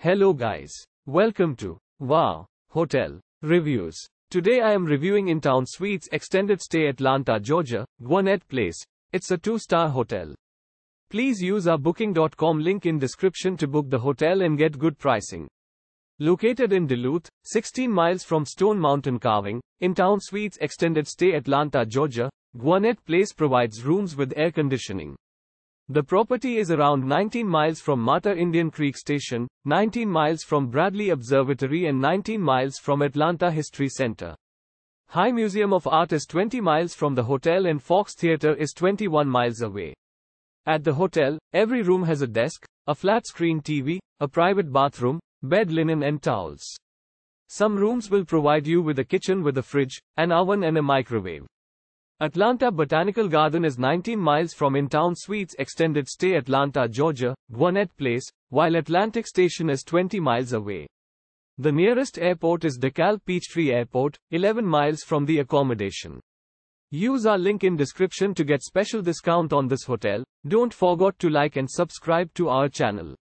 Hello guys. Welcome to Wow Hotel Reviews. Today I am reviewing Intown Suites Extended Stay Atlanta Georgia, Gwinnett Place. It's a 2-star hotel. Please use our booking.com link in description to book the hotel and get good pricing. Located in Duluth, 16 miles from Stone Mountain Carving, Intown Suites Extended Stay Atlanta Georgia, Gwinnett Place provides rooms with air conditioning. The property is around 19 miles from Mata Indian Creek Station, 19 miles from Bradley Observatory and 19 miles from Atlanta History Center. High Museum of Art is 20 miles from the hotel and Fox Theater is 21 miles away. At the hotel, every room has a desk, a flat-screen TV, a private bathroom, bed linen and towels. Some rooms will provide you with a kitchen with a fridge, an oven and a microwave. Atlanta Botanical Garden is 19 miles from Intown Suites Extended Stay Atlanta, Georgia, Gwinnett Place, while Atlantic Station is 20 miles away. The nearest airport is DeKalb-Peachtree Airport, 11 miles from the accommodation. Use our link in description to get special discount on this hotel. Don't forget to like and subscribe to our channel.